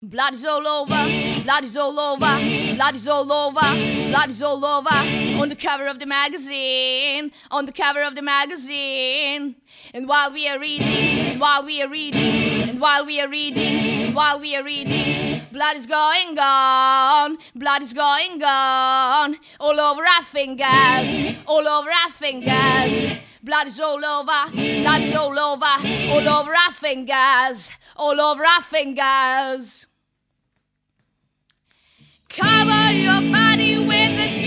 Blood is all over, blood is all over, blood is all over, blood is all over. On the cover of the magazine, on the cover of the magazine. And while we are reading, and while we are reading, and while we are reading, and while we are reading, blood is going on, blood is going on. All over our fingers, all over our fingers. Blood is all over, blood is all over, all over our fingers, all over our fingers. Cover your body with the